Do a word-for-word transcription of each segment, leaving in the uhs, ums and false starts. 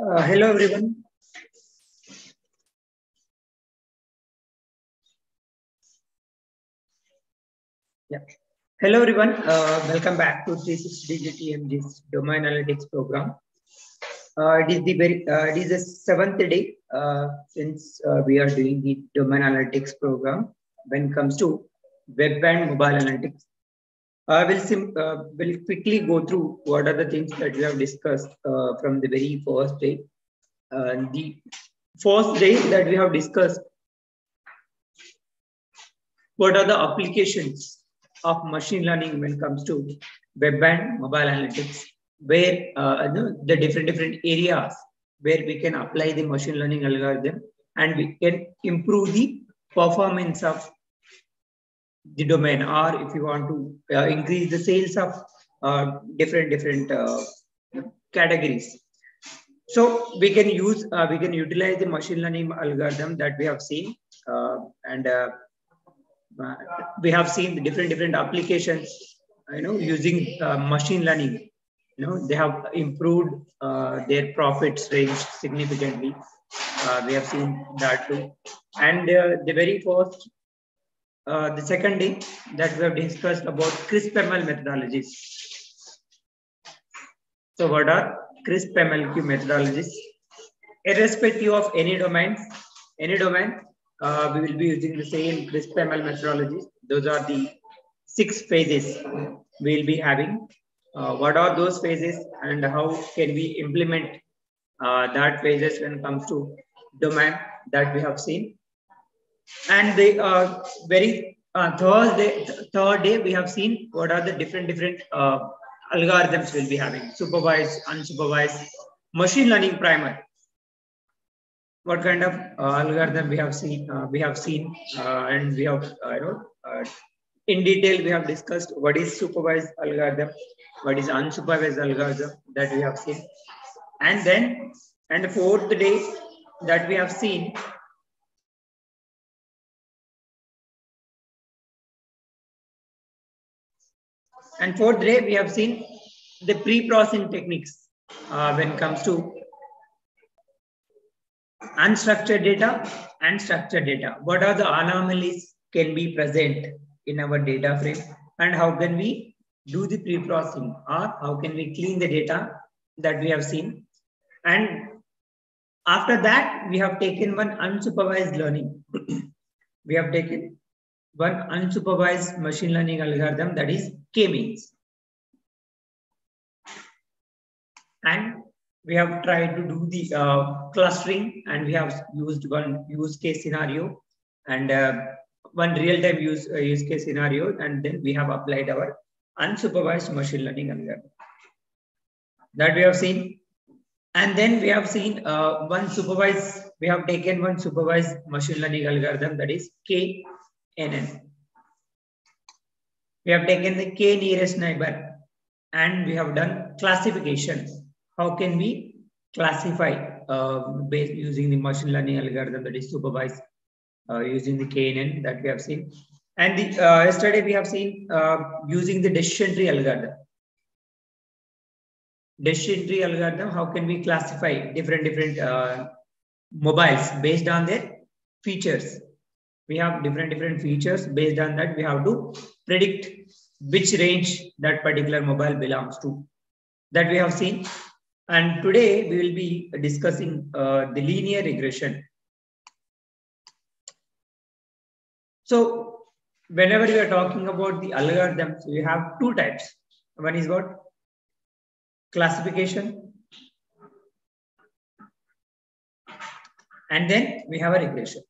Uh, hello everyone. Yeah. Hello everyone. Uh, welcome back to three sixty DigiTMG's Domain Analytics program. Uh, it is the very, uh, it is the seventh day uh, since uh, we are doing the Domain Analytics program when it comes to web and mobile analytics. I will sim uh, will quickly go through what are the things that we have discussed uh, from the very first day. Uh, the first day that we have discussed, what are the applications of machine learning when it comes to web and mobile analytics, where uh, the, the different different areas where we can apply the machine learning algorithm and we can improve the performance of the domain, or if you want to uh, increase the sales of uh, different different uh, categories. So we can use uh, we can utilize the machine learning algorithm that we have seen, uh, and uh, we have seen the different different applications, you know, using uh, machine learning. You know, they have improved uh, their profits range significantly. Uh, we have seen that too. And uh, the very first Uh, the second day that we have discussed about CRISP M L methodologies. So what are CRISP M L Q methodologies? Irrespective of any domains, any domain, uh, we will be using the same CRISP M L methodologies. Those are the six phases we will be having. Uh, what are those phases and how can we implement uh, that phases when it comes to domain that we have seen. And the uh, very uh, third, day, third day we have seen what are the different different uh, algorithms we'll be having. Supervised, unsupervised, machine learning primer. What kind of uh, algorithm we have seen? Uh, we have seen uh, and we have uh, you know uh, in detail we have discussed what is supervised algorithm, what is unsupervised algorithm that we have seen. And then and the fourth day that we have seen. And fourth day, we have seen the pre-processing techniques uh, when it comes to unstructured data and structured data. What are the anomalies can be present in our data frame and how can we do the pre-processing, or how can we clean the data that we have seen. And after that, we have taken one unsupervised learning. We have taken one unsupervised machine learning algorithm, that is K means. And we have tried to do the uh, clustering, and we have used one use case scenario and uh, one real-time use, uh, use case scenario, and then we have applied our unsupervised machine learning algorithm that we have seen. And then we have seen uh, one supervised, we have taken one supervised machine learning algorithm, that is K N N. We have taken the K nearest neighbor and we have done classification. How can we classify uh, based using the machine learning algorithm that is supervised uh, using the K N N that we have seen. And the, uh, yesterday we have seen uh, using the decision tree algorithm. Decision tree algorithm, how can we classify different different uh, mobiles based on their features. We have different different features. Based on that, we have to predict which range that particular mobile belongs to. That we have seen. And today we will be discussing uh, the linear regression. So whenever we are talking about the algorithms, we have two types. One is what? Classification. And then we have a regression.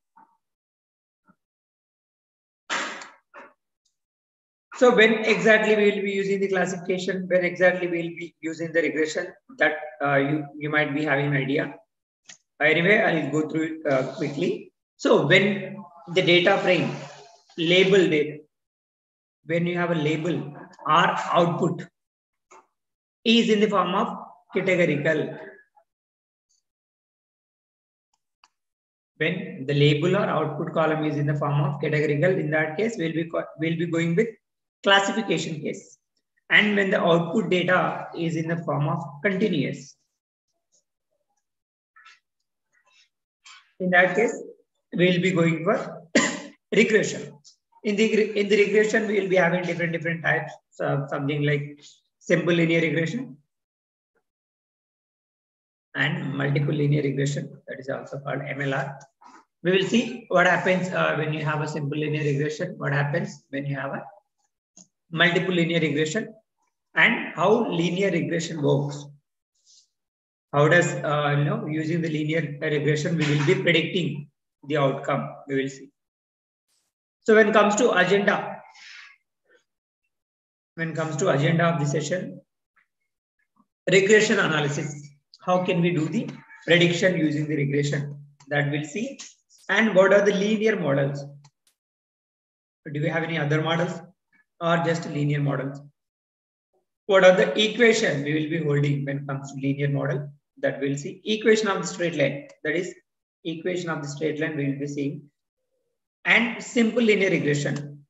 So when exactly we will be using the classification, when exactly we will be using the regression, that uh, you, you might be having an idea. Anyway, I'll go through it uh, quickly. So when the data frame, label data, when you have a label or output is in the form of categorical. When the label or output column is in the form of categorical, in that case, we'll be, we'll be going with classification case. And when the output data is in the form of continuous, In that case, we will be going for regression. In the, in the regression, we will be having different, different types, uh, something like simple linear regression and multiple linear regression, that is also called M L R. We will see what happens uh, when you have a simple linear regression, what happens when you have a multiple linear regression, and how linear regression works. How does, uh, you know, using the linear regression, we will be predicting the outcome, we will see. So when it comes to agenda, when it comes to agenda of the session, regression analysis, how can we do the prediction using the regression, that we'll see. And what are the linear models? Do we have any other models or just linear models? What are the equation we will be holding when it comes to linear model, that we'll see. Equation of the straight line, that is equation of the straight line we will be seeing. And simple linear regression.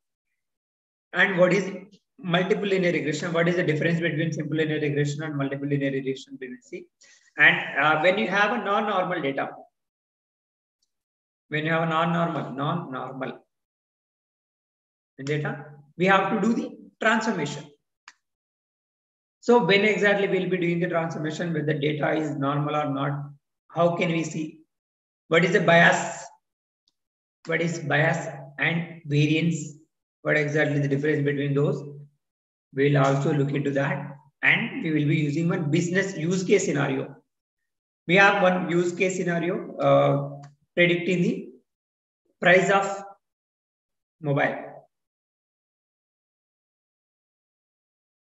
And what is multiple linear regression? What is the difference between simple linear regression and multiple linear regression? We will see. And uh, when you have a non-normal data, when you have a non-normal, non-normal data, we have to do the transformation. So when exactly we will be doing the transformation, whether data is normal or not, how can we see? What is the bias? What is bias and variance? What exactly the difference between those? We will also look into that, and we will be using one business use case scenario. We have one use case scenario uh, predicting the price of mobile.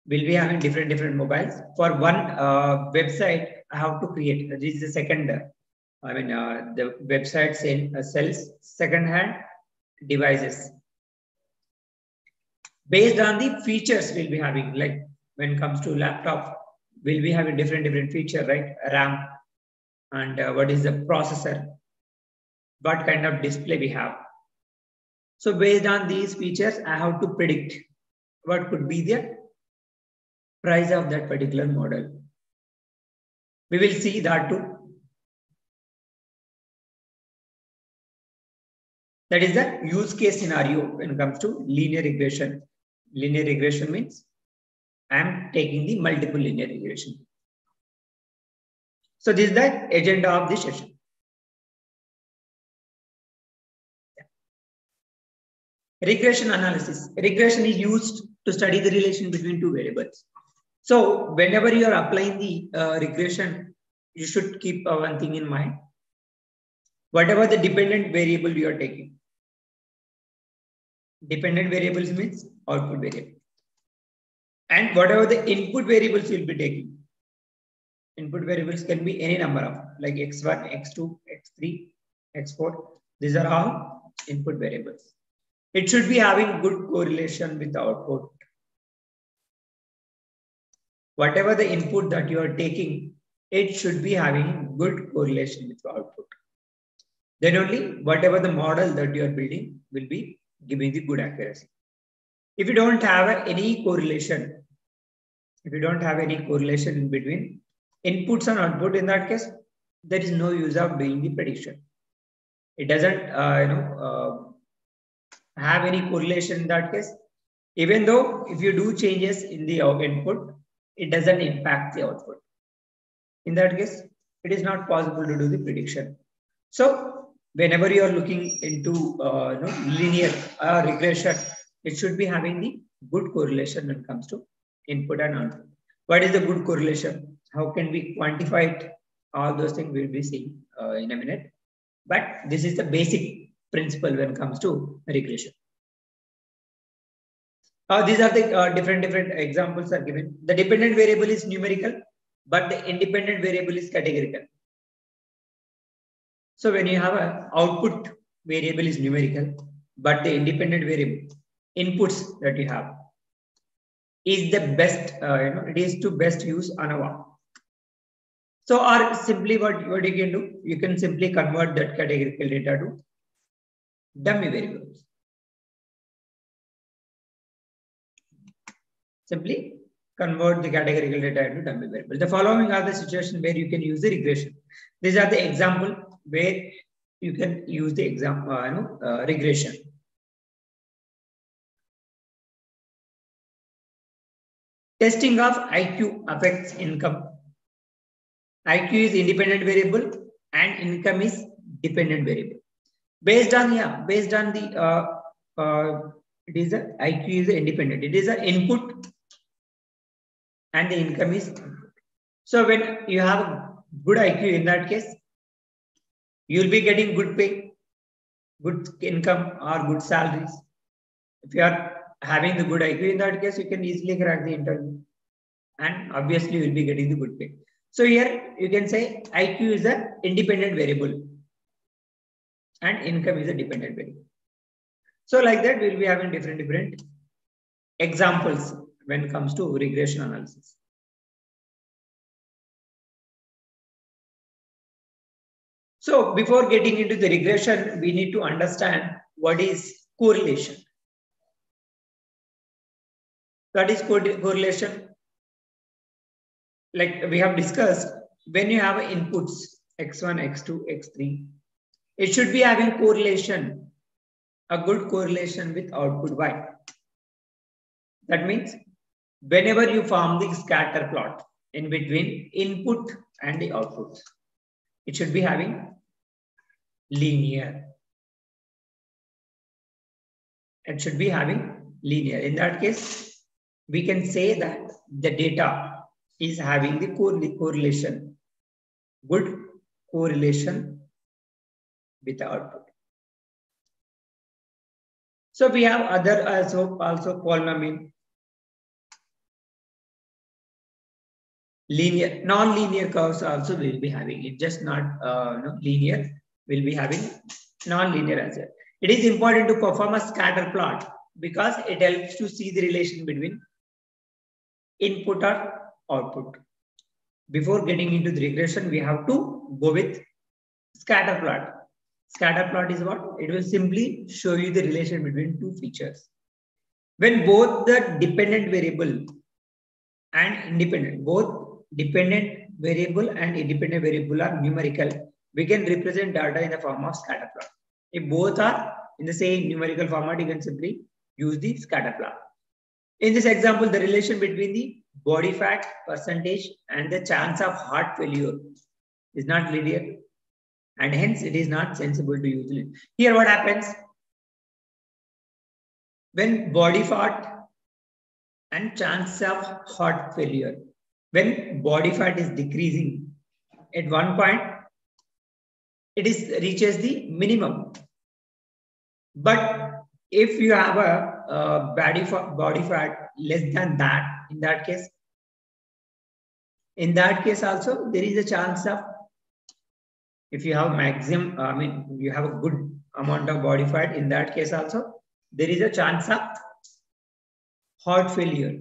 We'll be having different different mobiles. For one uh, website, I have to create. This is the second. I mean, uh, the website sale, uh, sells second-hand devices. Based on the features we'll be having, like when it comes to laptop, we'll be having different, different feature, right? RAM and uh, what is the processor, what kind of display we have. So based on these features, I have to predict what could be the price of that particular model. We will see that too. That is the use case scenario when it comes to linear regression. Linear regression means I am taking the multiple linear regression. So this is the agenda of this session. Regression analysis. Regression is used to study the relation between two variables. So whenever you are applying the uh, regression, you should keep uh, one thing in mind. Whatever the dependent variable you are taking. Dependent variables means output variable. And whatever the input variables you will be taking. Input variables can be any number of, like x one, x two, x three, x four. These are all input variables. It should be having good correlation with the output. Whatever the input that you are taking, it should be having good correlation with the output. Then only whatever the model that you are building will be giving the good accuracy. If you don't have any correlation, if you don't have any correlation in between inputs and output, in that case, there is no use of doing the prediction. It doesn't uh, you know, uh, have any correlation in that case. Even though if you do changes in the input, it doesn't impact the output. In that case, it is not possible to do the prediction. So, whenever you are looking into uh, you know, linear uh, regression, it should be having the good correlation when it comes to input and output. What is the good correlation? How can we quantify it? All those things we will be seeing uh, in a minute. But this is the basic principle when it comes to regression. Uh, these are the uh, different, different examples are given. The dependent variable is numerical, but the independent variable is categorical. So when you have an output variable is numerical, but the independent variable inputs that you have is the best, uh, you know, it is to best use ANOVA. So or simply what, what you can do, you can simply convert that categorical data to dummy variables. Simply convert the categorical data into dummy variables. The following are the situations where you can use the regression. These are the example where you can use the exam, uh, you know, uh, regression. Testing of I Q affects income. I Q is independent variable and income is dependent variable. Based on yeah, based on the uh, uh, it is a I Q is independent. It is an input and the income is output. So when you have a good I Q, in that case, you will be getting good pay, good income or good salaries. If you are having the good I Q, in that case, you can easily crack the interview and obviously you will be getting the good pay. So here you can say I Q is an independent variable and income is a dependent variable. So like that, we will be having different, different examples when it comes to regression analysis. So before getting into the regression, we need to understand what is correlation. That is correlation. Like we have discussed, when you have inputs x one, x two, x three, it should be having correlation, a good correlation with output y. That means whenever you form the scatter plot in between input and the output, it should be having linear. It should be having linear. In that case, we can say that the data is having the correlation, good correlation with the output. So we have other also, also polynomial, linear, non-linear curves also we will be having. It just not uh, no, linear, we will be having non-linear as well. It is important to perform a scatter plot because it helps to see the relation between input or output. Before getting into the regression, we have to go with scatter plot. Scatter plot is what? It will simply show you the relation between two features. When both the dependent variable and independent, both dependent variable and independent variable are numerical, we can represent data in the form of scatter plot. If both are in the same numerical format, you can simply use the scatter plot. In this example, the relation between the body fat percentage and the chance of heart failure is not linear, and hence it is not sensible to use it. Here what happens? When body fat and chance of heart failure, when body fat is decreasing, at one point it is reaches the minimum. But if you have a uh, body, fat, body fat less than that, in that case, in that case also there is a chance of, if you have maximum, I mean, you have a good amount of body fat, in that case also, there is a chance of heart failure.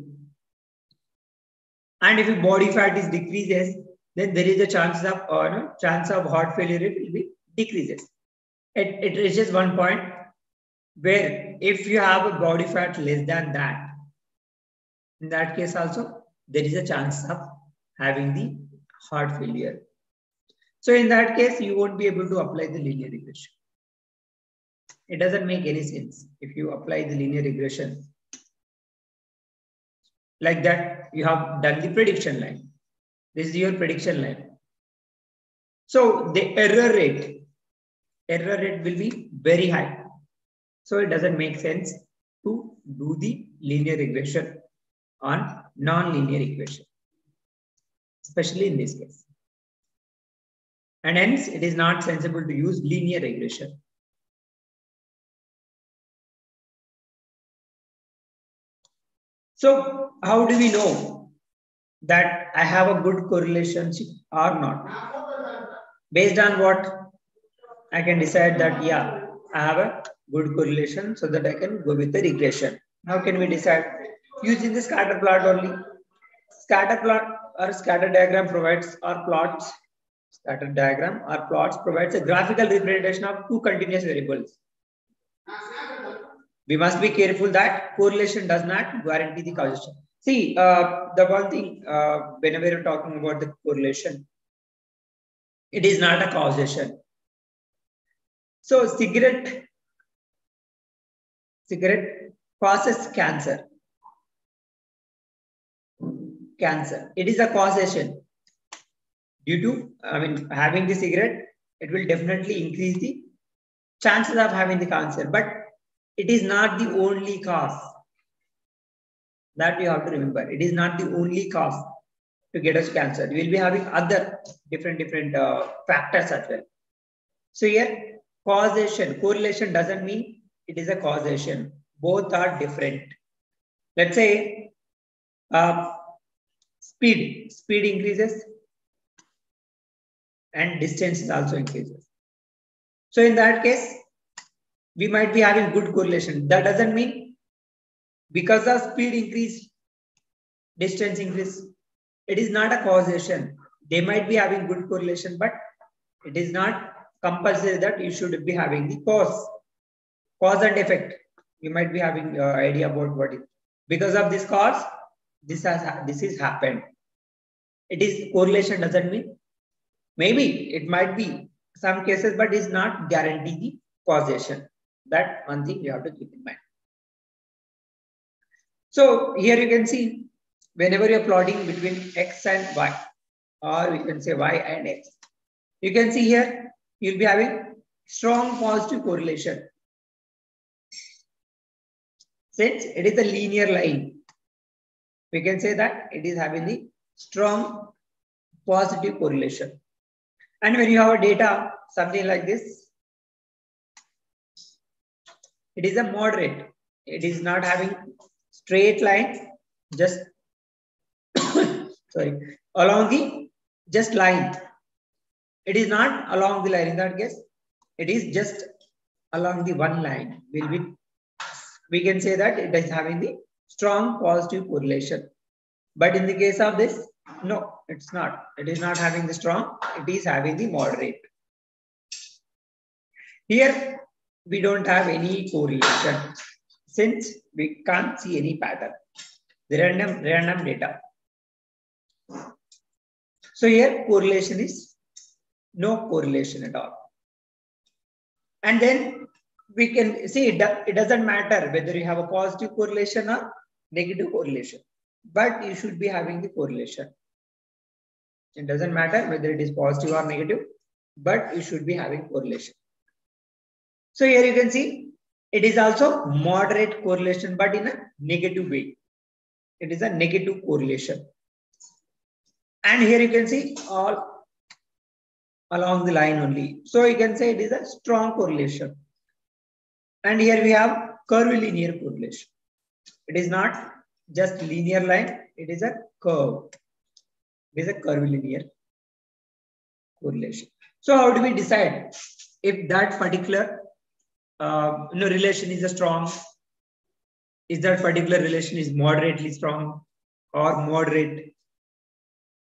And if your body fat is decreases, then there is a chance of, or no, chance of heart failure, it will be decreases. It, it reaches one point where if you have a body fat less than that, in that case also, there is a chance of having the heart failure. So in that case, you won't be able to apply the linear regression. It doesn't make any sense if you apply the linear regression. Like that, you have done the prediction line. This is your prediction line. So the error rate, error rate will be very high. So it doesn't make sense to do the linear regression on non-linear equation, especially in this case. And hence, it is not sensible to use linear regression. So, how do we know that I have a good correlation or not? Based on what? I can decide that, yeah, I have a good correlation so that I can go with the regression. How can we decide? Using the scatter plot only. Scatter plot or scatter diagram provides or plots Scatter diagram or plots provides a graphical representation of two continuous variables. We must be careful that correlation does not guarantee the causation. See, uh, the one thing uh, whenever you're talking about the correlation, it is not a causation. So cigarette, cigarette causes cancer. Cancer. It is a causation. Due to, I mean, having the cigarette, it will definitely increase the chances of having the cancer. But it is not the only cause. That we have to remember. It is not the only cause to get us cancer. We will be having other different, different uh, factors as well. So here, causation, correlation doesn't mean it is a causation. Both are different. Let's say uh, speed, speed increases and distance also increases. So in that case, we might be having good correlation. That doesn't mean because of speed increase, distance increase, it is not a causation. They might be having good correlation, but it is not compulsory that you should be having the cause. Cause and effect. You might be having your idea about what it is. Because of this cause, this has this is happened. It is correlation doesn't mean. Maybe it might be some cases, but it's not guaranteeing the causation. That one thing you have to keep in mind. So here you can see whenever you're plotting between X and Y, or you can say Y and X, you can see here you'll be having strong positive correlation. Since it is a linear line, we can say that it is having the strong positive correlation. And when you have a data, something like this, it is a moderate. It is not having straight line, just sorry, along the just line. It is not along the line in that case. It is just along the one line. Will be, we can say that it is having the strong positive correlation. But in the case of this, no, it's not. It is not having the strong. It is having the moderate. Here, we don't have any correlation since we can't see any pattern. The random, random data. So here, correlation is no correlation at all. And then we can see it, it doesn't matter whether you have a positive correlation or negative correlation. But you should be having the correlation. It doesn't matter whether it is positive or negative, but you should be having correlation. So here you can see it is also moderate correlation, but in a negative way. It is a negative correlation. And here you can see all along the line only. So you can say it is a strong correlation. And here we have curvilinear correlation. It is not just linear line, it is a curve. It is a curvilinear correlation. So how do we decide if that particular uh, you know, relation is a strong, is that particular relation is moderately strong or moderate,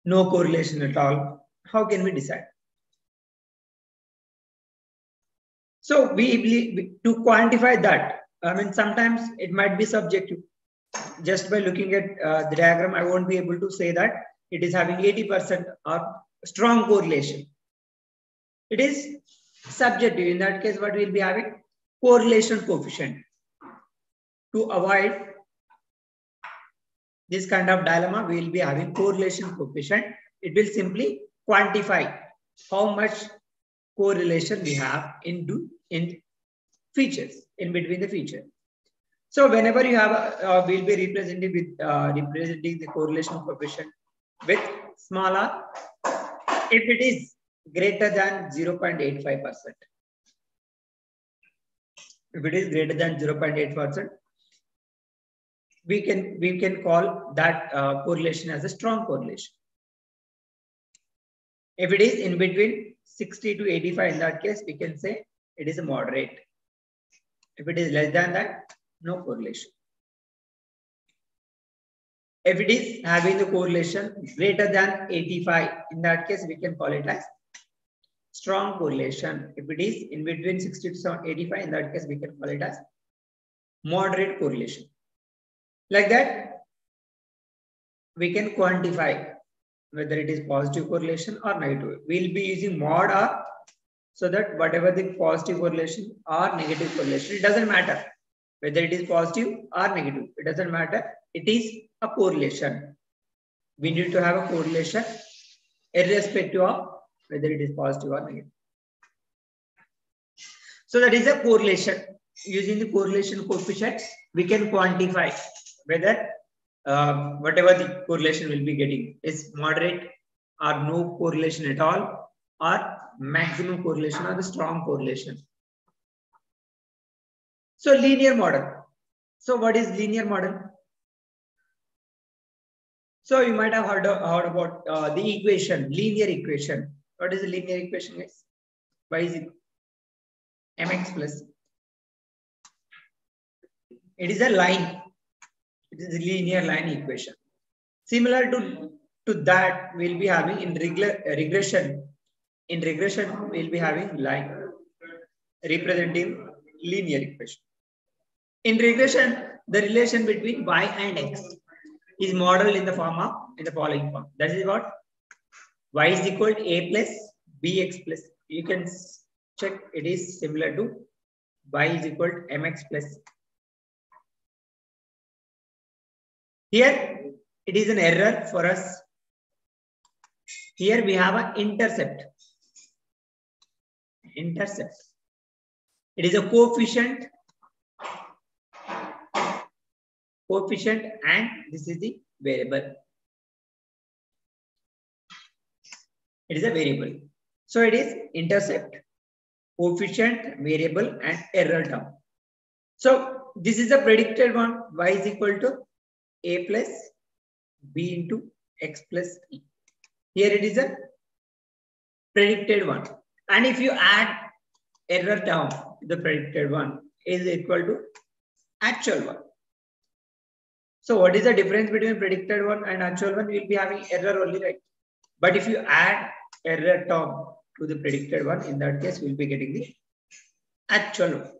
no correlation at all? How can we decide? So we believe to quantify that, I mean, sometimes it might be subjective. Just by looking at uh, the diagram, I won't be able to say that it is having eighty percent or strong correlation. It is subjective. In that case, what we'll be having? Correlation coefficient. To avoid this kind of dilemma, we will be having correlation coefficient. It will simply quantify how much correlation we have in, in features, in between the features. So whenever you have, a, uh, we'll be representing with uh, representing the correlation coefficient with small r if it is greater than zero point eight five percent. If it is greater than zero point eight percent, we can we can call that uh, correlation as a strong correlation. If it is in between sixty to eighty-five, in that case, we can say it is a moderate. If it is less than that, no correlation. If it is having the correlation greater than eighty-five, in that case, we can call it as strong correlation. If it is in between sixty to eighty-five, in that case, we can call it as moderate correlation. Like that, we can quantify whether it is positive correlation or negative. We'll be using mod or so that whatever the positive correlation or negative correlation, it doesn't matter whether it is positive or negative, it doesn't matter, it is a correlation. We need to have a correlation irrespective of whether it is positive or negative. So that is a correlation. Using the correlation coefficients, we can quantify whether uh, whatever the correlation will be getting is moderate or no correlation at all, or maximum correlation or the strong correlation. So linear model. So what is linear model? So you might have heard, heard about uh, the equation, linear equation. What is the linear equation, guys? Why is it mx plus? It is a line. It is a linear line equation. Similar to, to that, we'll be having in regular uh, regression. In regression, we'll be having line representing linear equation. In regression, the relation between y and x is modeled in the form of in the following form. That is what y is equal to a plus bx plus. You can check it is similar to y is equal to mx plus. Here it is an error for us. Here we have an intercept. Intercept. It is a coefficient. Coefficient, and this is the variable. It is a variable. So it is intercept, coefficient, variable, and error term. So this is the predicted one. Y is equal to a plus b into x plus e. Here it is a predicted one. And if you add error term, the predicted one is equal to actual one. So what is the difference between predicted one and actual one? We'll be having error only, right? But if you add error term to the predicted one, in that case, we'll be getting the actual one.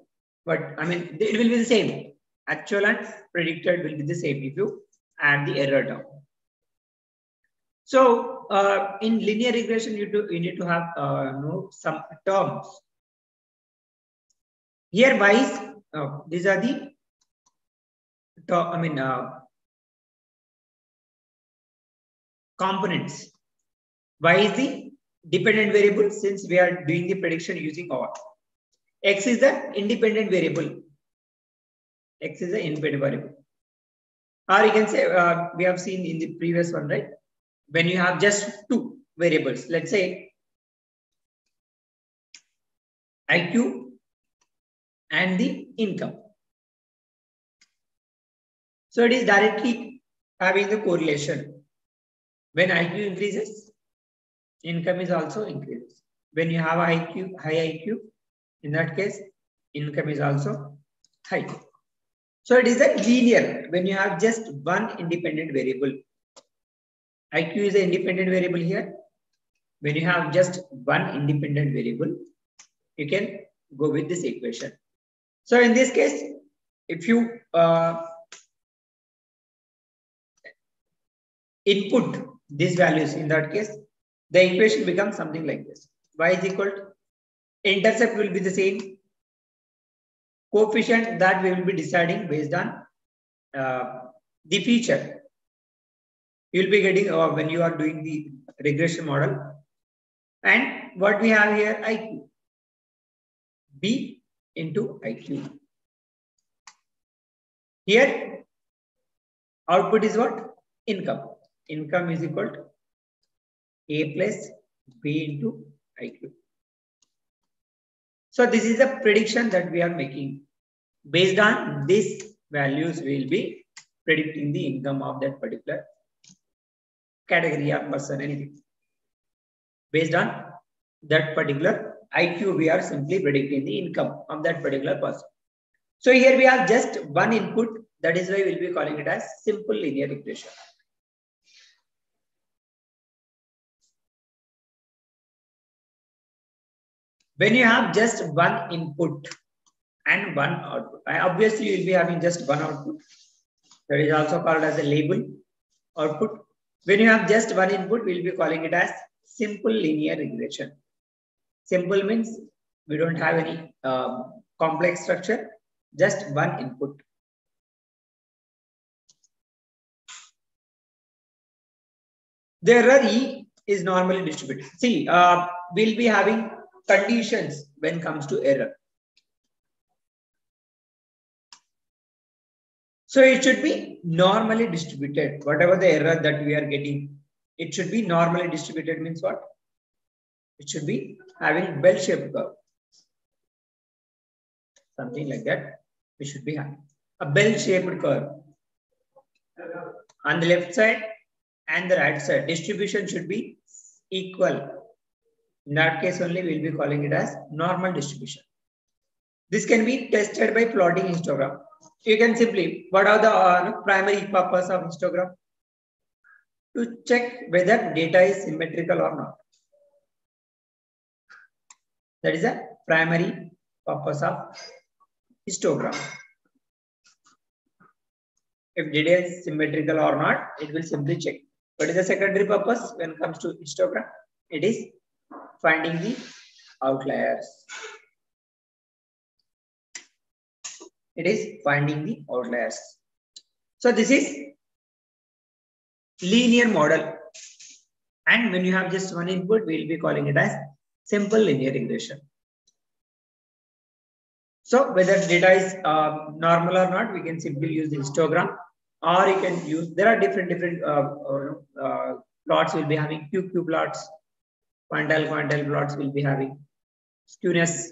But I mean, it will be the same. Actual and predicted will be the same if you add the error term. So uh, in linear regression, you, do, you need to have uh, no, some terms. Here, y is, oh, these are the, I mean, uh, components. Y is the dependent variable since we are doing the prediction using or. X is the independent variable. X is the independent variable. Or you can say, uh, we have seen in the previous one, right? When you have just two variables, let's say I Q and the income. So it is directly having the correlation. When I Q increases, income is also increases. When you have I Q, high I Q, in that case, income is also high. So it is a linear when you have just one independent variable. I Q is an independent variable here. When you have just one independent variable, you can go with this equation. So in this case, if you uh, input these values, in that case, the equation becomes something like this. Y is equal to intercept will be the same. Coefficient that we will be deciding based on uh, the feature. You'll be getting uh, when you are doing the regression model. And what we have here, I Q. B into I Q. Here, output is what? Income. Income is equal to A plus B into I Q. So this is the prediction that we are making. Based on these values, we'll be predicting the income of that particular category or person, anything. Based on that particular I Q, we are simply predicting the income of that particular person. So here we have just one input. That is why we'll be calling it as simple linear regression. When you have just one input and one output, obviously you'll be having just one output. That is also called as a label output. When you have just one input, we'll be calling it as simple linear regression. Simple means we don't have any uh, complex structure, just one input. The error E is normally distributed. See, uh, we'll be having conditions when it comes to error. So it should be normally distributed. Whatever the error that we are getting, it should be normally distributed means what? It should be having bell-shaped curve. Something like that. We should be having a bell-shaped curve. On the left side and the right side, distribution should be equal. In that case only, we will be calling it as normal distribution. This can be tested by plotting histogram. You can simply, what are the uh, primary purpose of histogram? To check whether data is symmetrical or not. That is the primary purpose of histogram. If data is symmetrical or not, it will simply check. What is the secondary purpose when it comes to histogram? It is finding the outliers. It is finding the outliers. So this is linear model. And when you have just one input, we will be calling it as simple linear regression. So whether data is uh, normal or not, we can simply use the histogram, or you can use, there are different, different uh, uh, plots will be having Q Q plots, quantile-quantile plots will be having skewness.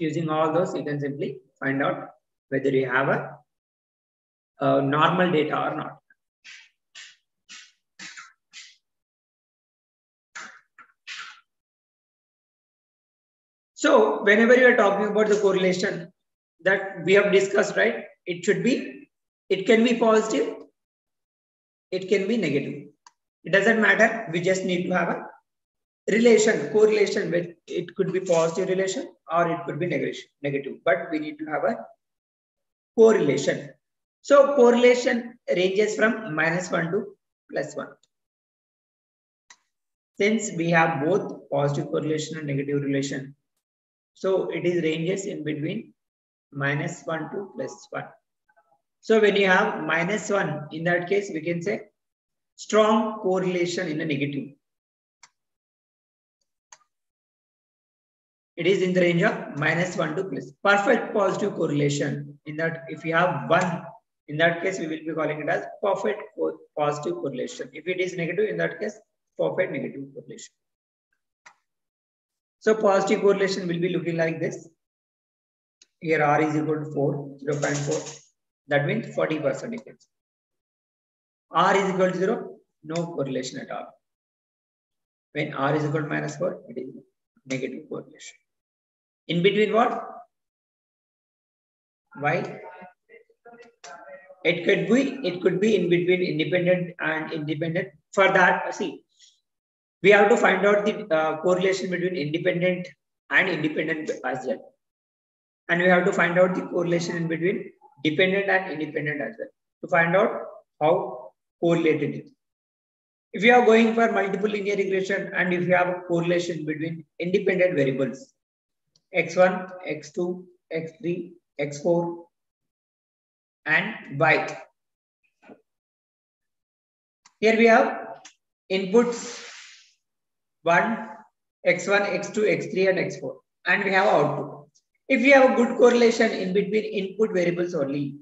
Using all those, you can simply find out whether you have a, a normal data or not. So whenever you are talking about the correlation that we have discussed, right, it should be, it can be positive, it can be negative. It doesn't matter. We just need to have a relation, correlation with, it could be positive relation or it could be negative, but we need to have a correlation. So correlation ranges from minus one to plus one. Since we have both positive correlation and negative relation, so it is ranges in between minus one to plus one. So when you have minus one, in that case, we can say strong correlation in a negative. It is in the range of minus one to plus. Perfect positive correlation. In that, if you have one, in that case, we will be calling it as perfect positive correlation. If it is negative, in that case, perfect negative correlation. So positive correlation will be looking like this. Here R is equal to four, zero point four. That means forty percent difference. R is equal to zero, no correlation at all. When R is equal to minus four, it is negative correlation. In between what? Why? It could be, it could be in between independent and independent. For that, see, we have to find out the uh, correlation between independent and independent as well. And we have to find out the correlation in between dependent and independent as well, to find out how correlated it is. If you are going for multiple linear regression and if you have a correlation between independent variables, x one, x two, x three, x four, and y. Here we have inputs. one, x one, x two, x three and x four, and we have output. If we have a good correlation in between input variables only,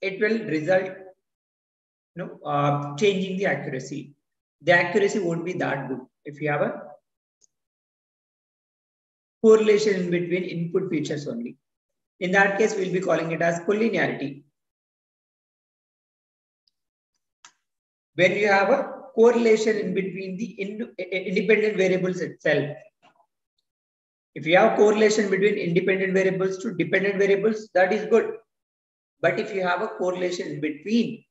it will result, you know, uh, changing the accuracy. The accuracy won't be that good if you have a correlation in between input features only. In that case, we'll be calling it as collinearity. When you have a correlation in between the ind independent variables itself. If you have correlation between independent variables to dependent variables, that is good. But if you have a correlation in between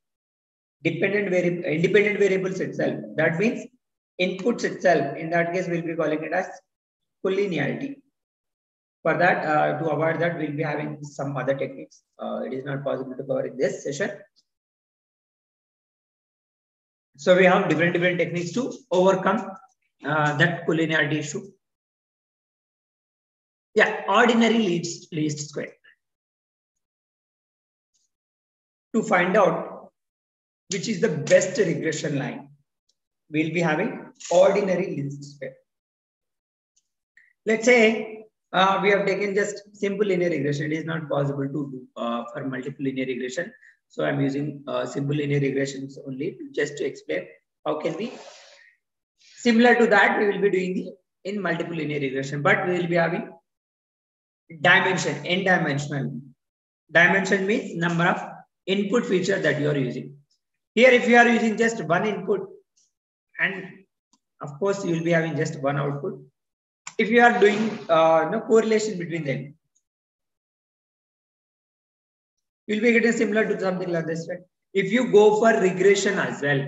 dependent variable, independent variables itself, that means inputs itself. In that case, we'll be calling it as collinearity. For that, uh, to avoid that, we'll be having some other techniques. Uh, it is not possible to cover in this session. So we have different different techniques to overcome uh, that collinearity issue. Yeah, ordinary least, least square. To find out which is the best regression line, we'll be having ordinary least square. Let's say uh, we have taken just simple linear regression. It is not possible to do uh, for multiple linear regression. So I'm using uh, simple linear regressions only just to explain how can we. Similar to that, we will be doing the in multiple linear regression, but we will be having dimension, n-dimensional. Dimension means number of input feature that you are using. Here, if you are using just one input, and of course you will be having just one output. If you are doing uh, no correlation between them, you'll be getting similar to something like this, right? If you go for regression as well,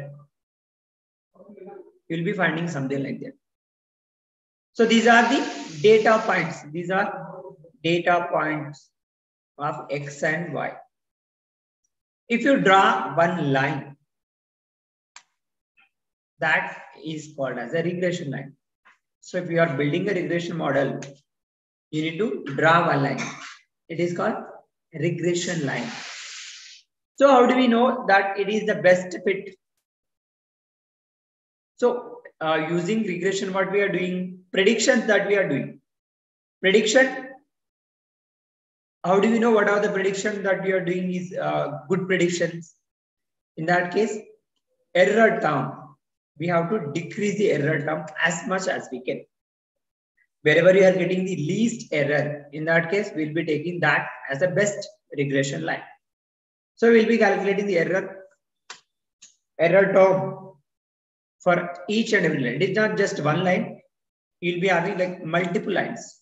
you'll be finding something like that. So these are the data points. These are data points of X and Y. If you draw one line, that is called as a regression line. So if you are building a regression model, you need to draw one line. It is called regression line. So how do we know that it is the best fit? So uh, using regression, what we are doing, predictions that we are doing. Prediction, how do we know what are the predictions that we are doing is uh, good predictions? In that case, error term. We have to decrease the error term as much as we can. Wherever you are getting the least error, in that case, we'll be taking that as the best regression line. So we'll be calculating the error, error term for each and every line. It's not just one line. You'll be having like multiple lines,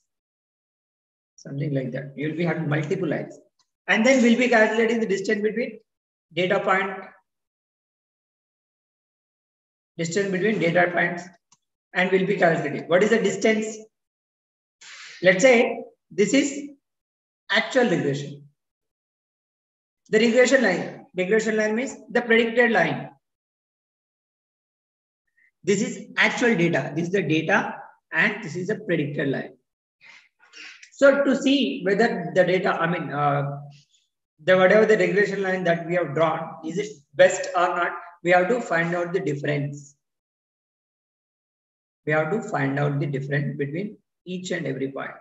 something like that. You'll be having multiple lines. And then we'll be calculating the distance between data point, distance between data points, and we'll be calculating. What is the distance? Let's say this is actual regression. The regression line, regression line means the predicted line. This is actual data. This is the data and this is the predicted line. So to see whether the data, I mean, uh, the whatever the regression line that we have drawn, is it best or not? We have to find out the difference. We have to find out the difference between each and every point.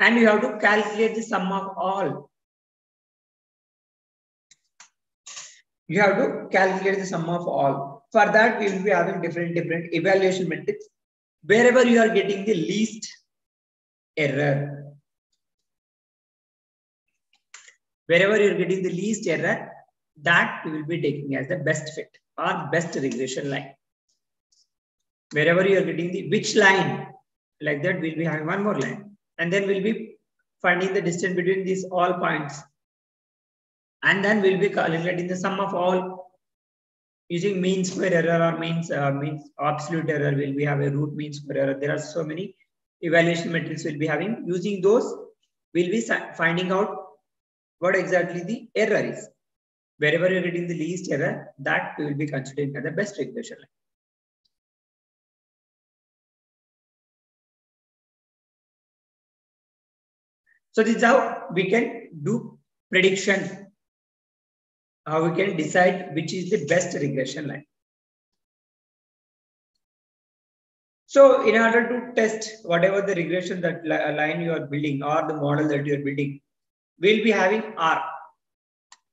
And we have to calculate the sum of all. You have to calculate the sum of all. For that, we will be having different, different evaluation metrics. Wherever you are getting the least error, wherever you are getting the least error, that we will be taking as the best fit or best regression line. Wherever you are getting the which line, like that, we'll be having one more line. And then we'll be finding the distance between these all points. And then we'll be calculating the sum of all using mean square error or means, uh, means absolute error. We'll be having root mean square error. There are so many evaluation metrics we'll be having. Using those, we'll be finding out what exactly the error is. Wherever you're getting the least error, that we will be considering as the best regression line. So this is how we can do prediction, how we can decide which is the best regression line. So in order to test whatever the regression that line you are building or the model that you are building, we'll be having R.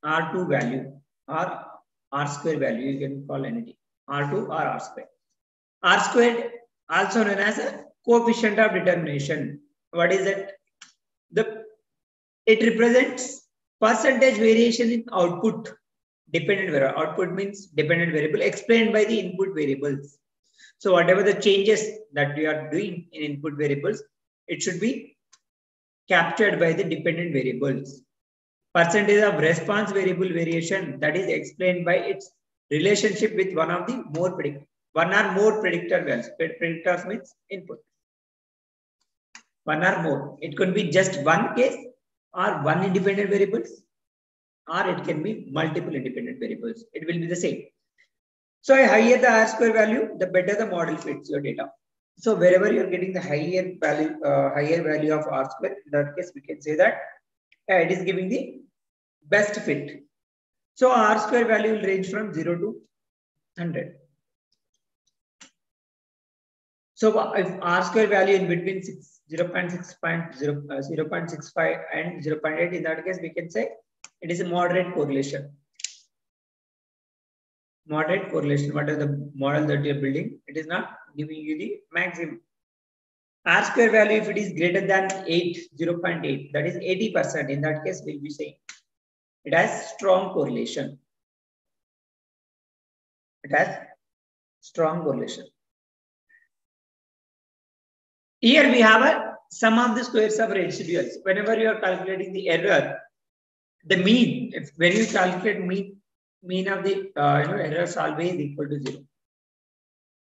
R two value or R square value, you can call anything, R two or R square. R squared also known as a coefficient of determination. What is it? The, it represents percentage variation in output, dependent variable. Output means dependent variable explained by the input variables. So whatever the changes that we are doing in input variables, it should be captured by the dependent variables. Percentage of response variable variation that is explained by its relationship with one of the more predictors, one or more predictor values. Predictors means input. One or more. It could be just one case or one independent variables, or it can be multiple independent variables. It will be the same. So higher the R square value, the better the model fits your data. So wherever you are getting the higher value, uh, higher value of R square, in that case we can say that uh, it is giving the best fit. So R square value will range from zero to one hundred. So if R square value in between zero point six, zero point six five and zero point eight, in that case we can say it is a moderate correlation. Moderate correlation, what is the model that you are building? It is not giving you the maximum. R square value, if it is greater than eight, zero point eight, that is eighty percent, in that case we'll be saying it has strong correlation. It has strong correlation. Here we have a sum of the squares of residuals. Whenever you are calculating the error, the mean, if when you calculate mean, mean of the uh, you know, errors always equal to zero.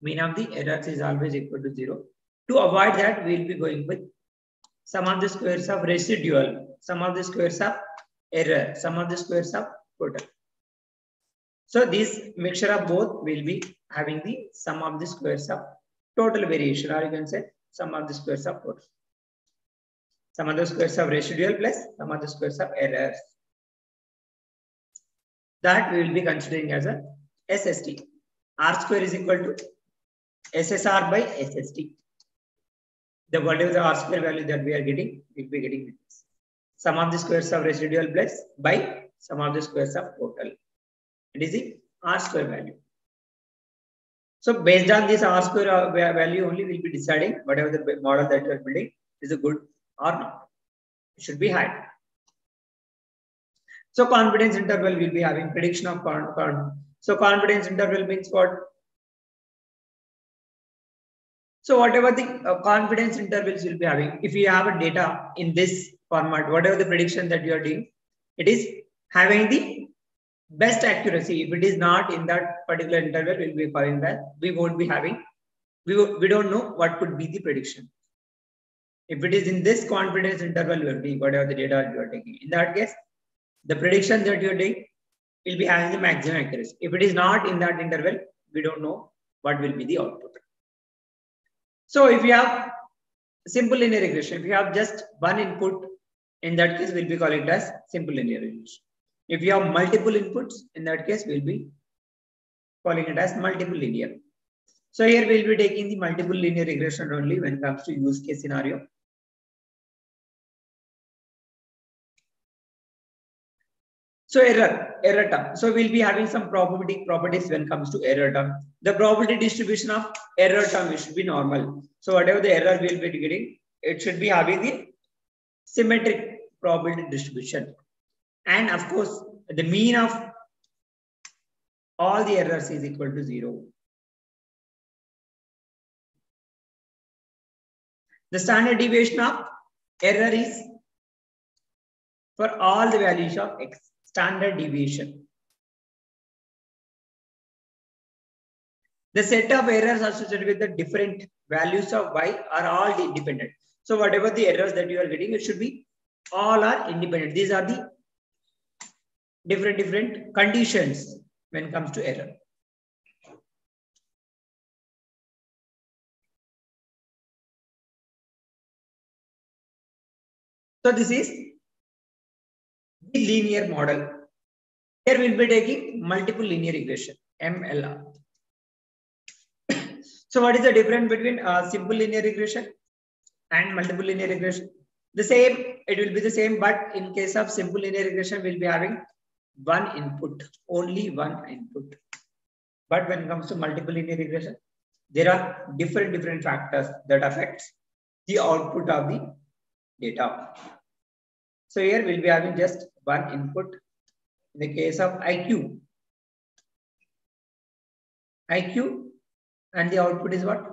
Mean of the errors is always equal to zero. To avoid that, we will be going with sum of the squares of residual, sum of the squares of error, sum of the squares of total. So this mixture of both will be having the sum of the squares of total variation, or you can say sum of the squares of total. Sum of the squares of residual plus sum of the squares of errors. That we will be considering as a S S T. R square is equal to S S R by S S T. The whatever the R square value that we are getting, we will be getting this. Sum of the squares of residual plus by sum of the squares of total. It is the R square value. So based on this R square value only, we will be deciding whatever the model that you are building is a good or not. It should be high. So confidence interval will be having prediction of con con so confidence interval means what? So whatever the uh, confidence intervals will be having, if you have a data in this format, whatever the prediction that you are doing, it is having the best accuracy. If it is not in that particular interval, we'll be calling that we won't be having. We we don't know what could be the prediction. If it is in this confidence interval, will be whatever the data you are taking. In that case, the prediction that you are doing will be having the maximum accuracy. If it is not in that interval, we don't know what will be the output. So if you have simple linear regression, if you have just one input, in that case, we'll be calling it as simple linear regression. If you have multiple inputs, in that case, we'll be calling it as multiple linear. So here we'll be taking the multiple linear regression only when it comes to use case scenario. So error, error term. So we'll be having some probability properties when it comes to error term. The probability distribution of error term should be normal. So whatever the error we'll be getting, it should be having the symmetric probability distribution. And of course, the mean of all the errors is equal to zero. The standard deviation of error is for all the values of x. Standard deviation. The set of errors associated with the different values of y are all independent. So whatever the errors that you are getting, it should be all are independent. These are the different different conditions when it comes to error. So this is the linear model. Here we'll be taking multiple linear regression, M L R. So what is the difference between uh, simple linear regression and multiple linear regression? The same, it will be the same, but in case of simple linear regression, we'll be having one input, only one input. But when it comes to multiple linear regression, there are different different factors that affect the output of the data. So here we'll be having just one input. In the case of I Q, I Q, and the output is what?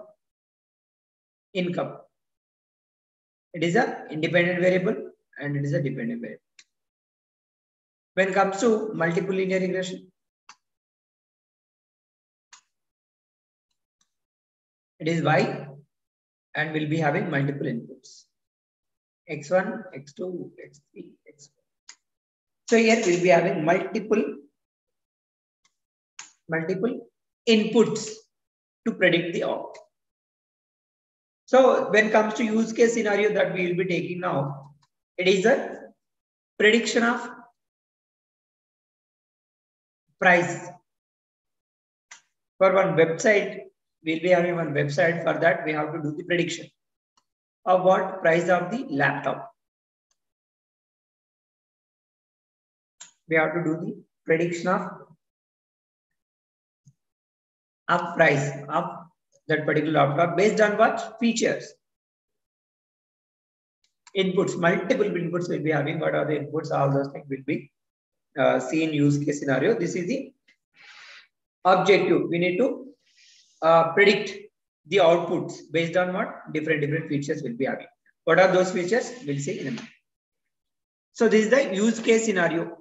Income. It is an independent variable and it is a dependent variable. When it comes to multiple linear regression, it is y, and we'll be having multiple inputs. x one, x two, x three, x four. So here we'll be having multiple, multiple inputs to predict the output. So when it comes to use case scenario that we will be taking now, it is a prediction of price for one website. We'll be having one website. For that, we have to do the prediction of what price of the laptop. We have to do the prediction of up price of that particular laptop based on what features, inputs, multiple inputs will be having. What are the inputs? All those things will be uh, seen use case scenario. This is the objective. We need to uh, predict the outputs based on what different different features will be having. What are those features? We'll see in a minute. So this is the use case scenario.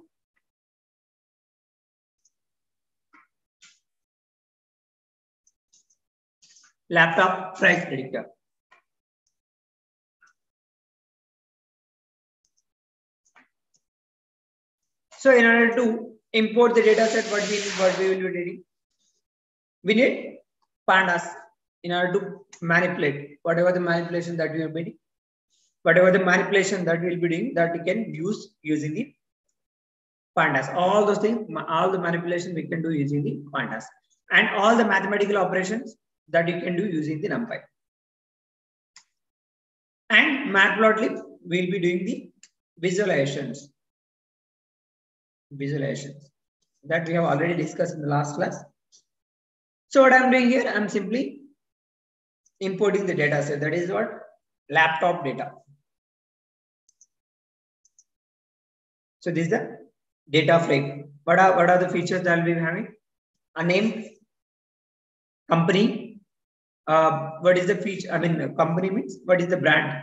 Laptop price predictor. So in order to import the data set, what we what we will be doing, we need pandas in order to manipulate whatever the manipulation that we will be doing, whatever the manipulation that we will be doing, that we can use using the pandas. All those things, all the manipulation we can do using the pandas, and all the mathematical operations that you can do using the NumPy. And Matplotlib will be doing the visualizations. Visualizations that we have already discussed in the last class. So what I'm doing here, I'm simply importing the data set. That is what? Laptop data. So this is the data frame. What are, what are the features that we'll be having? A name, company. Uh, what is the feature? I mean, company means what is the brand?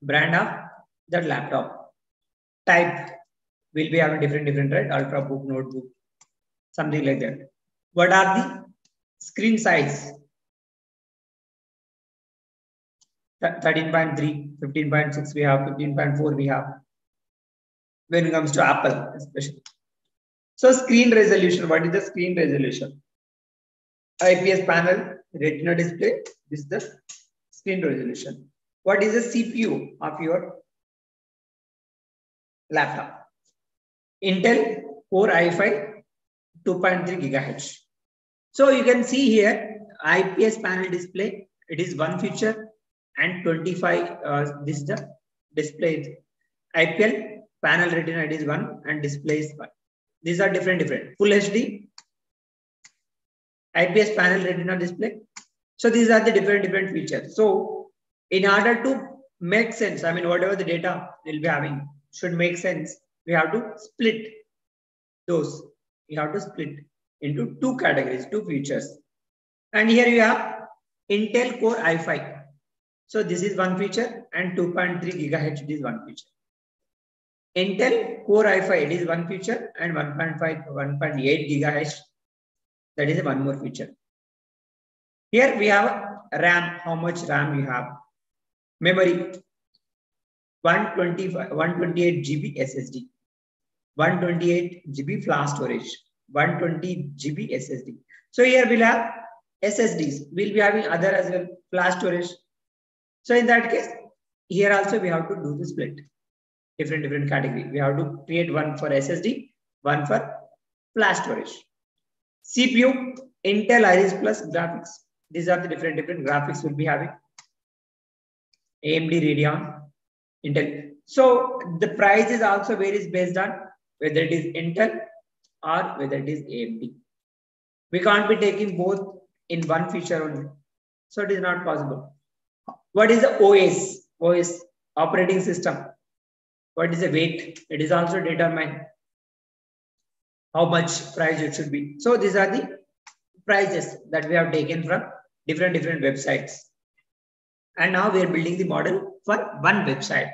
Brand of that laptop. Type will be having different, different, right? Ultrabook, notebook, something like that. What are the screen size? thirteen point three, fifteen point six, we have, fifteen point four, we have. When it comes to Apple, especially. So, screen resolution. What is the screen resolution? I P S panel, retina display, this is the screen resolution. What is the C P U of your laptop? Intel Core i five two point three gigahertz. So you can see here I P S panel display, it is one feature and twenty-five, uh, this is the display. I P L panel retina, it is one and display is one. These are different, different. Full H D. I P S panel retina display. So these are the different different features. So in order to make sense, I mean whatever the data will be having should make sense. We have to split those. We have to split into two categories, two features. And here you have Intel Core i five. So this is one feature and two point three gigahertz is one feature. Intel Core i five, it is one feature and one point five, one point eight gigahertz. That is one more feature. Here we have RAM, how much RAM you have. Memory, one twenty-eight gigabyte S S D, one twenty-eight gigabyte flash storage, one twenty gigabyte S S D. So here we'll have S S Ds. We'll be having other as well, flash storage. So in that case, here also we have to do the split. Different, different category. We have to create one for S S D, one for flash storage. C P U, Intel Iris Plus graphics. These are the different, different graphics we'll be having. A M D Radeon, Intel. So the price is also varies based on whether it is Intel or whether it is A M D. We can't be taking both in one feature only. So it is not possible. What is the O S? O S, operating system. What is the weight? It is also determined. How much price it should be. So these are the prices that we have taken from different, different websites. And now we are building the model for one website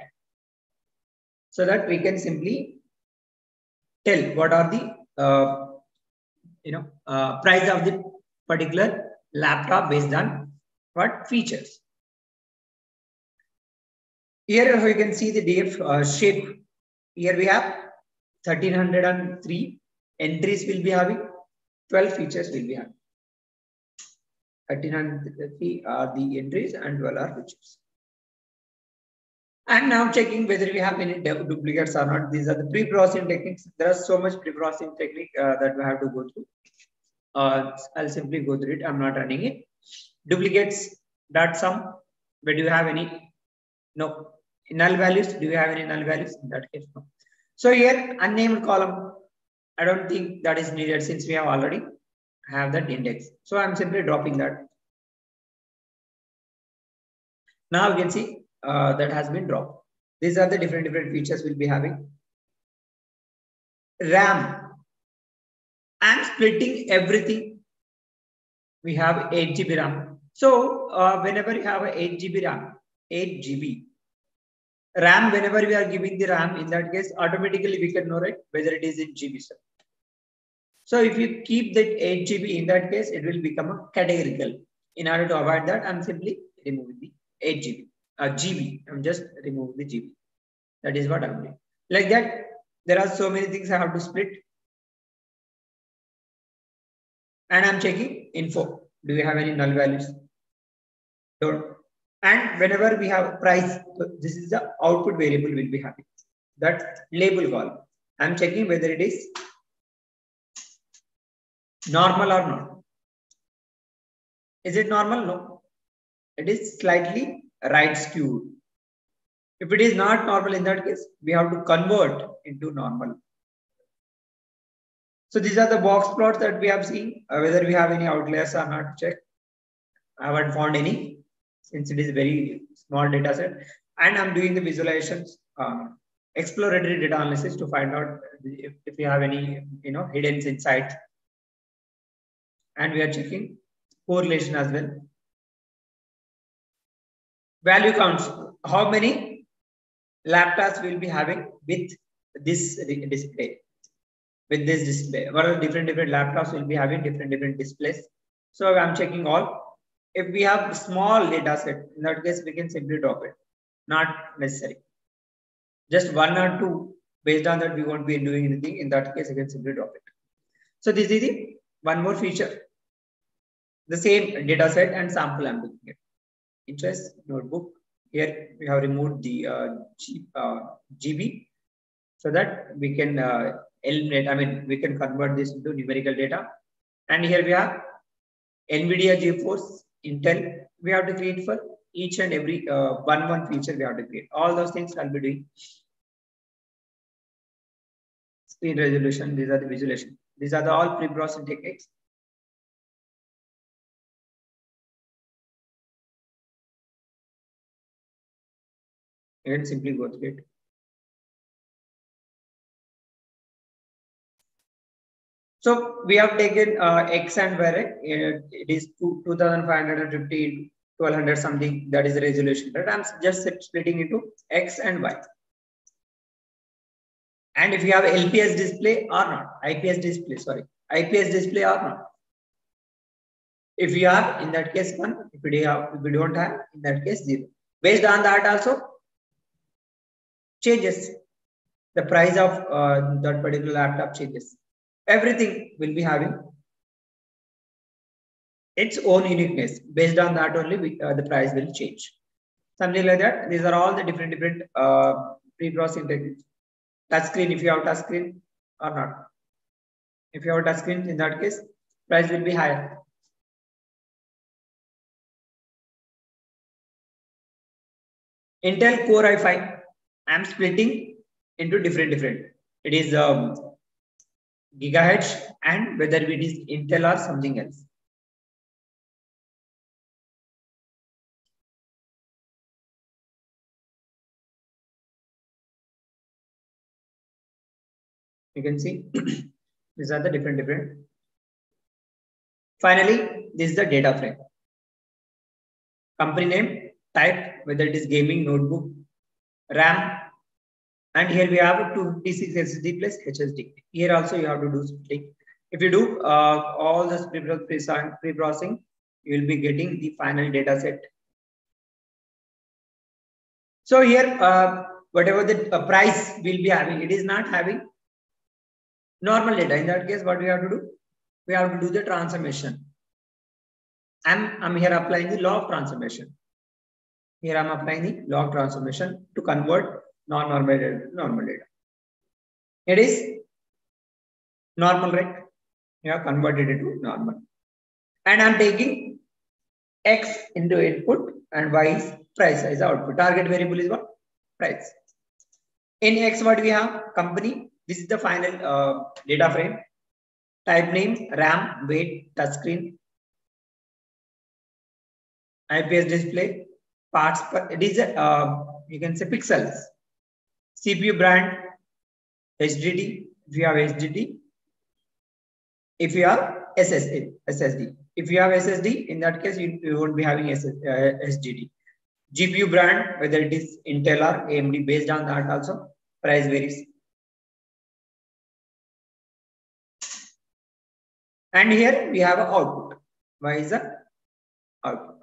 so that we can simply tell what are the, uh, you know, uh, price of the particular laptop based on what features. Here we can see the D F uh, shape. Here we have one thousand three hundred three entries will be having, twelve features will be having. thirteen hundred are the entries and twelve are features. I'm now checking whether we have any duplicates or not. These are the pre-processing techniques. There are so much pre-processing technique uh, that we have to go through. Uh, I'll simply go through it. I'm not running it. Duplicates, dot sum. But do you have any? No. Null values? Do you have any null values? In that case, no. So here, unnamed column. I don't think that is needed since we have already have that index. So I'm simply dropping that. Now you can see uh, that has been dropped. These are the different different features we'll be having. RAM. I'm splitting everything. We have eight G B RAM. So uh, whenever you have a eight G B RAM, eight G B. RAM, whenever we are giving the RAM, in that case, automatically we can know right whether it is in G B. Sir. So if you keep that eight G B, in that case, it will become a categorical. In order to avoid that, I'm simply removing the eight G B. Uh, G B, I'm just removing the G B. That is what I'm doing. Like that, there are so many things I have to split. And I'm checking info. Do we have any null values? Don't. And whenever we have price, this is the output variable we'll be having. That's label column. I'm checking whether it is normal or not. Is it normal? No. It is slightly right skewed. If it is not normal, in that case, we have to convert into normal. So these are the box plots that we have seen. Uh, whether we have any outliers or not, check. I haven't found any, since it is very small data set, and I'm doing the visualizations, uh, exploratory data analysis to find out if, if we have any, you know, hidden insights. And we are checking correlation as well. Value counts, how many laptops we'll be having with this display, with this display, what are different, different laptops will be having different, different displays. So I'm checking all. If we have small data set, in that case, we can simply drop it. Not necessary. Just one or two, based on that, we won't be doing anything. In that case, we can simply drop it. So this is the one more feature. The same data set and sample I'm looking at. Interest, notebook. Here we have removed the uh, G, uh, G B so that we can uh, eliminate, I mean, we can convert this into numerical data. And here we have NVIDIA GeForce. Intel, we have to create for each and every uh, one one feature we have to create. All those things I'll be doing. Screen resolution, these are the visualization. These are the all pre-processing techniques. You can simply go through it. So we have taken uh, X and where it, it is two thousand five hundred fifty, twelve hundred something, that is the resolution. But I'm just splitting into X and Y. And if you have L P S display or not, I P S display, sorry, I P S display or not. If you have, in that case one, if you have, if you don't have, in that case zero. Based on that also, changes. The price of uh, that particular laptop changes. Everything will be having its own uniqueness. Based on that only, we, uh, the price will change. Something like that. These are all the different different uh, pre-processing techniques. Touch screen, if you have touch screen or not. If you have touch screen, in that case, price will be higher. Intel Core i five. I am splitting into different different. It is. Um, gigahertz and whether it is Intel or something else. You can see these are the different different. Finally, this is the data frame. Company name, type, whether it is gaming, notebook, RAM. And here we have two fifty-six S S D plus H S D. Here also you have to do splitting. If you do uh, all this pre-processing, you will be getting the final data set. So here, uh, whatever the uh, price will be having, it is not having normal data. In that case, what we have to do? We have to do the transformation. I'm, I'm here applying the law of transformation. Here I'm applying the law of transformation to convert non-normal data to normal data. It is normal, right? You have converted it to normal. And I'm taking X into input and Y is price as output. Target variable is what? Price. In X, what we have? Company. This is the final uh, data frame. Type names, RAM, weight, touchscreen, I P S display, parts per, it is a, uh, you can say pixels, C P U brand, H D D, if you have H D D, if you have S S D. If you have S S D, in that case, you, you won't be having S S, uh, H D D. G P U brand, whether it is Intel or A M D, based on that also, price varies. And here we have an output. Y is the output.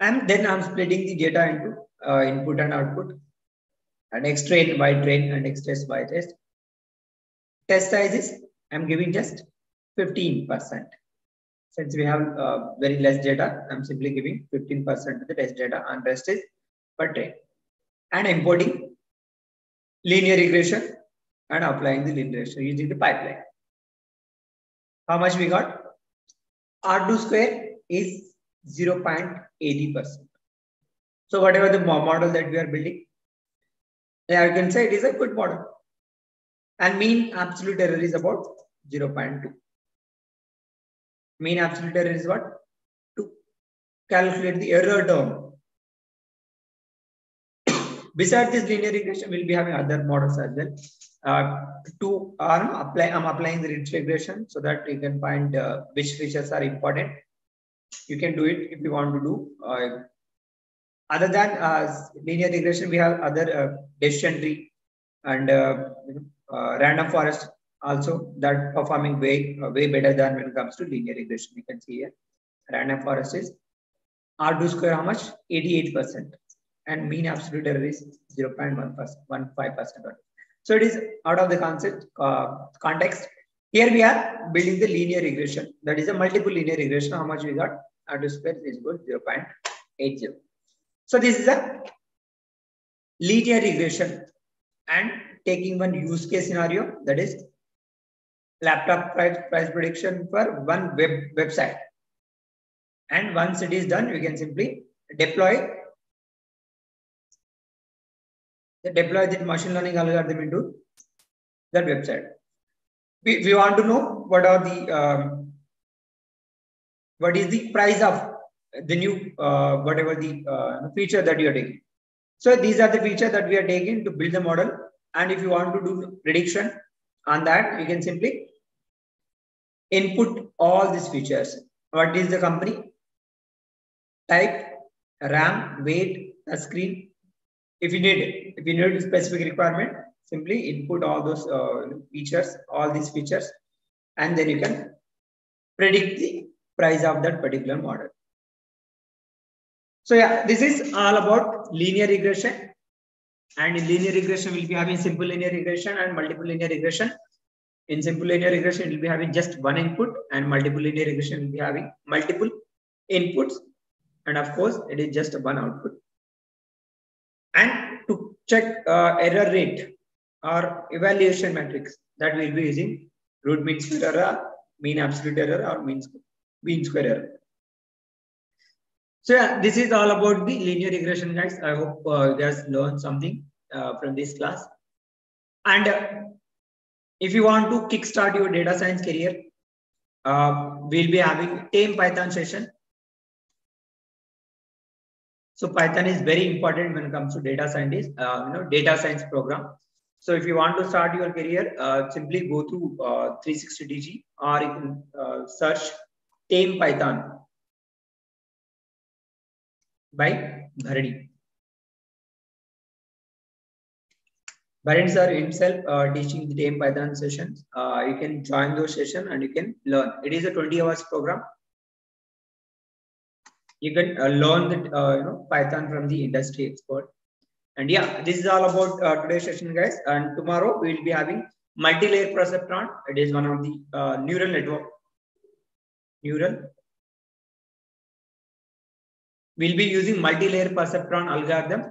And then I'm splitting the data into uh, input and output. And X train, Y train, and X test, Y test. Test size is, I'm giving just fifteen percent. Since we have uh, very less data, I'm simply giving fifteen percent of the test data, and rest is per train. And importing linear regression and applying the linear regression using the pipeline. How much we got? R two square is zero point eight zero percent. So whatever the model that we are building, yeah, you can say it is a good model. And mean absolute error is about zero point two. Mean absolute error is what? To calculate the error term. Besides this linear regression, we'll be having other models as well. Uh, to um, apply, I'm applying the rich regression so that you can find uh, which features are important. You can do it if you want to do. Uh, other than uh, linear regression, we have other uh, decision tree and uh, uh, random forest also that performing way uh, way better than when it comes to linear regression. You can see here, random forest is R two square how much? eighty-eight percent, and mean absolute error is zero point one percent, fifteen percent. So it is out of the concept uh, context. Here we are building the linear regression. That is a multiple linear regression. How much we got? R two square is equal to zero point eight zero. So this is a linear regression and taking one use case scenario, that is laptop price, price prediction for one web website. And once it is done, we can simply deploy They deploy the machine learning algorithm into that website. We, we want to know what are the um, what is the price of the new uh, whatever the uh, feature that you are taking. So these are the features that we are taking to build the model. And if you want to do prediction on that, you can simply input all these features. What is the company? Type, RAM, weight, screen. If you need, if you need a specific requirement, simply input all those uh, features, all these features, and then you can predict the price of that particular model. So yeah, this is all about linear regression. And in linear regression, we'll be having simple linear regression and multiple linear regression. In simple linear regression, we'll be having just one input, and multiple linear regression will be having multiple inputs. And of course, it is just one output. And to check uh, error rate or evaluation metrics that we'll be using root mean square error, mean absolute error, or mean, mean square error. So yeah, this is all about the linear regression, guys. I hope uh, you guys learned something uh, from this class. And uh, if you want to kickstart your data science career, uh, we'll be having tame Python session. So Python is very important when it comes to data scientist, uh, you know, data science program. So if you want to start your career, uh, simply go through uh, three sixty D G or you can uh, search tame Python by Bharati. Bharati sir himself uh, teaching the tame Python sessions. Uh, you can join those sessions and you can learn. It is a twenty hours program. You can uh, learn that uh, you know Python from the industry expert. And yeah, this is all about uh, today's session, guys. And tomorrow we will be having multi-layer perceptron. It is one of the uh, neural network. neural. We'll be using multi-layer perceptron algorithm,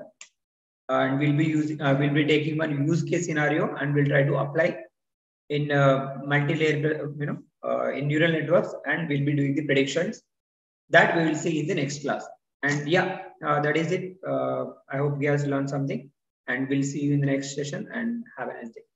and we'll be using uh, we'll be taking one use case scenario, and we'll try to apply in uh, multi-layer, you know, uh, in neural networks, and we'll be doing the predictions that we will see in the next class. And yeah, uh, that is it. Uh, I hope you guys learned something, and we'll see you in the next session. And have a nice day.